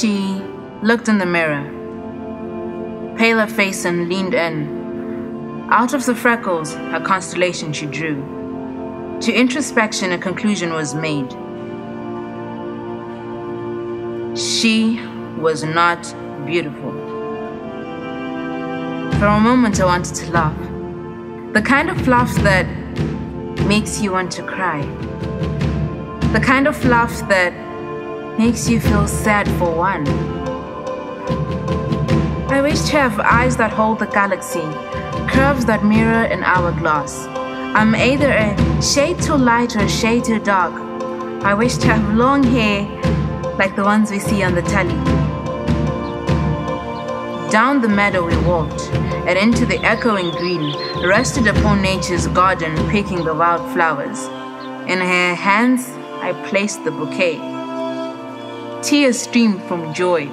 She looked in the mirror, paler face and leaned in. Out of the freckles, her constellation she drew. To introspection, a conclusion was made. She was not beautiful. For a moment, I wanted to laugh. The kind of laugh that makes you want to cry. The kind of laugh that makes you feel sad for one. I wish to have eyes that hold the galaxy, curves that mirror an hourglass. I'm either a shade too light or a shade too dark. I wish to have long hair like the ones we see on the telly. Down the meadow we walked, and into the echoing green, rested upon nature's garden, picking the wild flowers. In her hands, I placed the bouquet. Tears streamed from joy,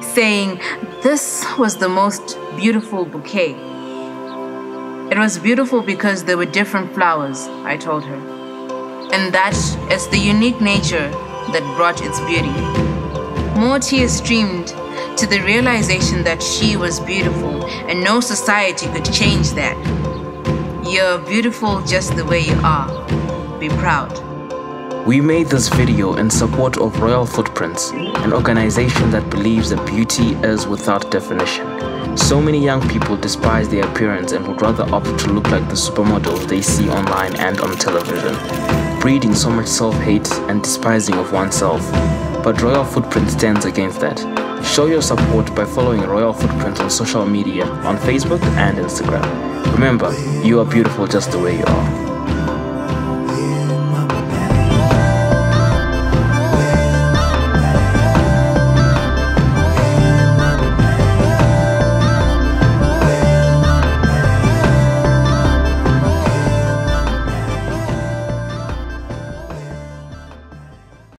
saying this was the most beautiful bouquet. It was beautiful because there were different flowers, I told her, and that it's the unique nature that brought its beauty. More tears streamed to the realization that she was beautiful and no society could change that. You're beautiful just the way you are. Be proud. We made this video in support of Royal Footprints, an organization that believes that beauty is without definition. So many young people despise their appearance and would rather opt to look like the supermodels they see online and on television, breeding so much self-hate and despising of oneself. But Royal Footprints stands against that. Show your support by following Royal Footprints on social media, on Facebook and Instagram. Remember, you are beautiful just the way you are.